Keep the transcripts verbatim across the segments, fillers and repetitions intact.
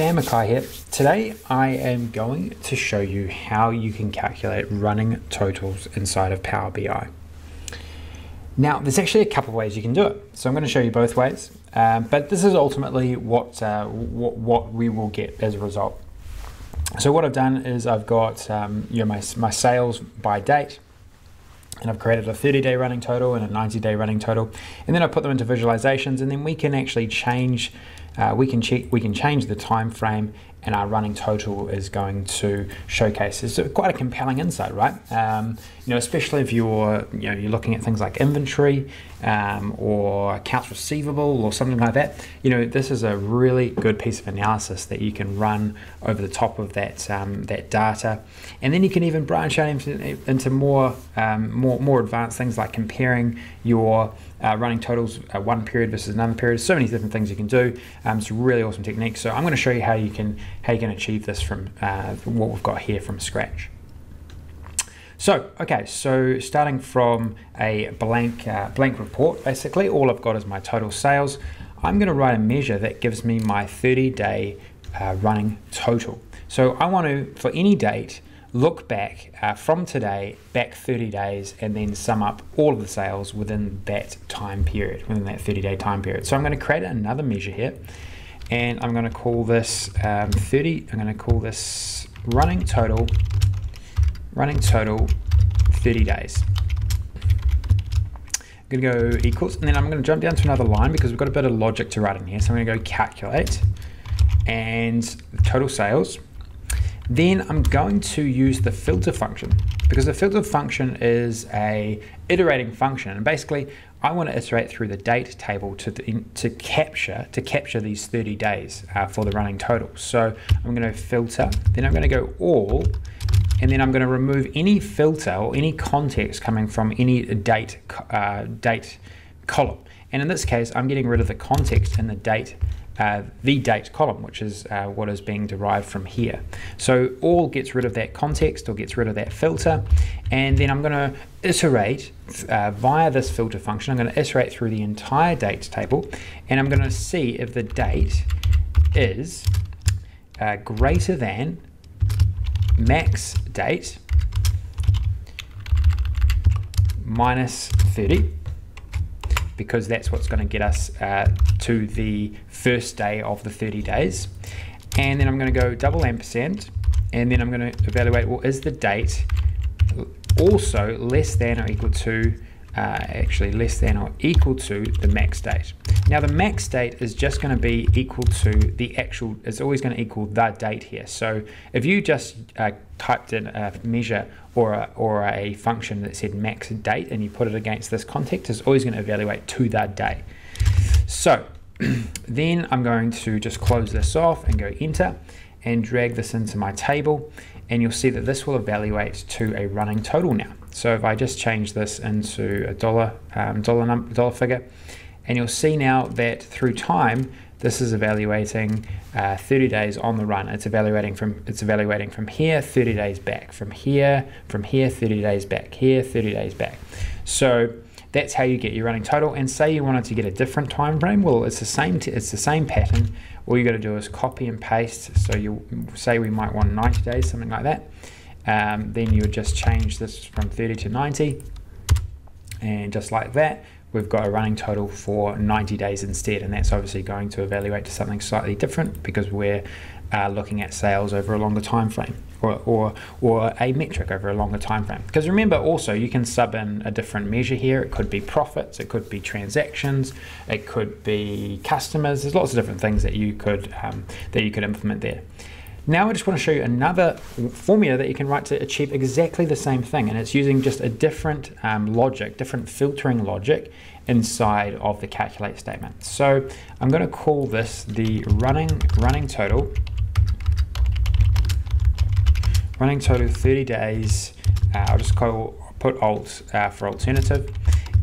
Sam McKay here. Today I am going to show you how you can calculate running totals inside of Power B I. Now there's actually a couple of ways you can do it, so I'm going to show you both ways, um, but this is ultimately what, uh, what what we will get as a result. So what I've done is I've got um, you know, my, my sales by date, and I've created a thirty day running total and a ninety day running total, and then I put them into visualizations, and then we can actually change Uh, we can check, we can change the time frame, and our running total is going to showcase. It's quite a compelling insight, right? Um, you know, especially if you're you know you're looking at things like inventory um, or accounts receivable or something like that. You know, this is a really good piece of analysis that you can run over the top of that um, that data, and then you can even branch out into, into more um, more more advanced things like comparing your Uh, running totals, uh, one period versus another period. So many different things you can do. Um, it's a really awesome technique. So I'm going to show you how you can how you can achieve this from uh, what we've got here from scratch. So okay, so starting from a blank uh, blank report, basically all I've got is my total sales. I'm going to write a measure that gives me my thirty day uh, running total. So I want to, for any date, look back uh, from today back thirty days and then sum up all of the sales within that time period, within that thirty day time period. So I'm going to create another measure here, and I'm going to call this um, thirty. I'm going to call this running total, running total thirty days. I'm going to go equals, and then I'm going to jump down to another line because we've got a bit of logic to write in here. So I'm going to go calculate and total sales. Then I'm going to use the filter function, because the filter function is a iterating function, and basically I want to iterate through the date table to the, to capture to capture these thirty days uh, for the running total. So I'm going to filter, then I'm going to go all, and then I'm going to remove any filter or any context coming from any date uh, date column. And in this case, I'm getting rid of the context in the date. Uh, the date column, which is uh, what is being derived from here. So all gets rid of that context or gets rid of that filter, and then I'm going to iterate uh, via this filter function. I'm going to iterate through the entire date table, and I'm going to see if the date is uh, greater than max date minus thirty, because that's what's going to get us uh, to the first day of the thirty days. And then I'm going to go double ampersand, and then I'm going to evaluate, well, is the date also less than or equal to, uh, actually less than or equal to the max date. Now the max date is just going to be equal to the actual, it's always going to equal the date here. So if you just uh, typed in a measure or a, or a function that said max date and you put it against this context, it's always going to evaluate to that day. So then I'm going to just close this off and go enter and drag this into my table, and you'll see that this will evaluate to a running total now. So if I just change this into a dollar um, dollar, num dollar figure, and you'll see now that through time, this is evaluating uh, thirty days on the run. It's evaluating from it's evaluating from here, thirty days back, from here, from here, thirty days back, here, thirty days back. So that's how you get your running total. And say you wanted to get a different time frame, well, it's the same. T it's the same pattern. All you got to do is copy and paste. So you say we might want ninety days, something like that. Um, then you would just change this from thirty to ninety, and just like that, we've got a running total for ninety days instead, and that's obviously going to evaluate to something slightly different because we're uh, looking at sales over a longer time frame, or, or, or a metric over a longer time frame. Because remember also, you can sub in a different measure here. It could be profits, it could be transactions, it could be customers. There's lots of different things that you could, um, that you could implement there. Now I just want to show you another formula that you can write to achieve exactly the same thing, and it's using just a different um, logic, different filtering logic inside of the calculate statement. So I'm going to call this the running running total, running total thirty days. Uh, I'll just call put alt uh, for alternative,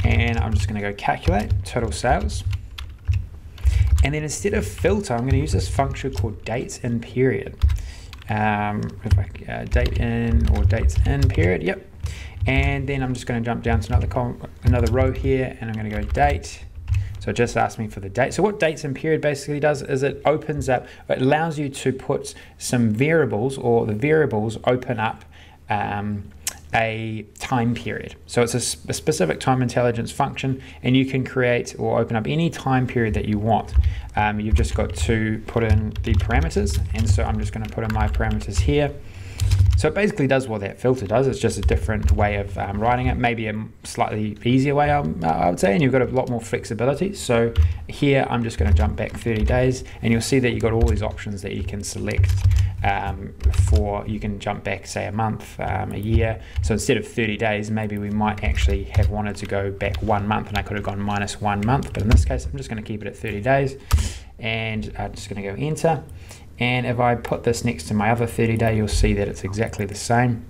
and I'm just going to go calculate total sales. And then instead of filter, I'm going to use this function called dates in period. Um, if I, uh, date in or dates in period, yep. And then I'm just going to jump down to another column, another row here, and I'm going to go date. So it just asked me for the date. So what dates and period basically does is it opens up, it allows you to put some variables, or the variables open up um, a time period. So it's a, sp a specific time intelligence function, and you can create or open up any time period that you want. Um, you've just got to put in the parameters, and so I'm just going to put in my parameters here. So it basically does what that filter does. It's just a different way of um, writing it, maybe a slightly easier way, um, I would say, and you've got a lot more flexibility. So here I'm just going to jump back thirty days, and you'll see that you've got all these options that you can select um, for. You can jump back, say, a month, um, a year. So instead of thirty days, maybe we might actually have wanted to go back one month, and I could have gone minus one month. But in this case, I'm just going to keep it at thirty days, and I'm just going to go enter. And if I put this next to my other thirty day, you'll see that it's exactly the same.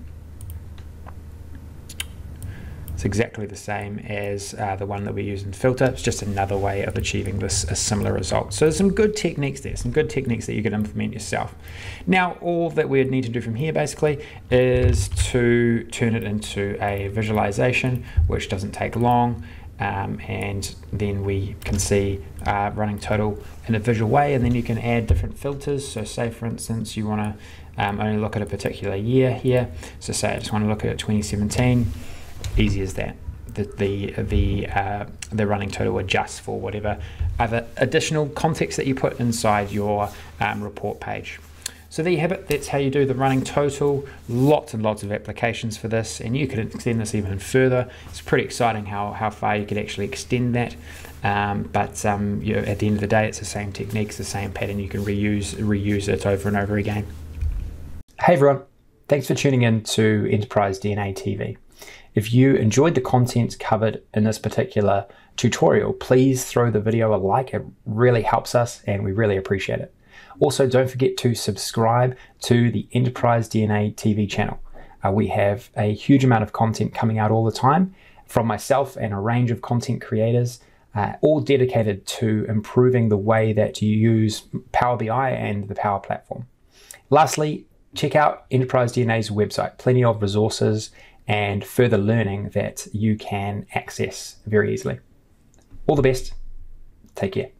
It's exactly the same as uh, the one that we use in filter. It's just another way of achieving this a similar result. So there's some good techniques there, some good techniques that you can implement yourself. Now, all that we would need to do from here basically is to turn it into a visualization, which doesn't take long. Um, and then we can see uh, running total in a visual way, and then you can add different filters. So say, for instance, you want to um, only look at a particular year here. So say I just want to look at twenty seventeen, easy as that. The, the, the, uh, the running total adjusts for whatever other additional context that you put inside your um, report page. So there you have it. That's how you do the running total. Lots and lots of applications for this, and you could extend this even further. It's pretty exciting how, how far you could actually extend that. Um, but um, you know, at the end of the day, it's the same techniques, the same pattern. You can reuse, reuse it over and over again. Hey everyone, thanks for tuning in to Enterprise D N A T V. If you enjoyed the contents covered in this particular tutorial, please throw the video a like. It really helps us, and we really appreciate it. Also, don't forget to subscribe to the Enterprise D N A T V channel. Uh, we have a huge amount of content coming out all the time from myself and a range of content creators, uh, all dedicated to improving the way that you use Power B I and the Power Platform. Lastly, check out Enterprise D N A's website. Plenty of resources and further learning that you can access very easily. All the best. Take care.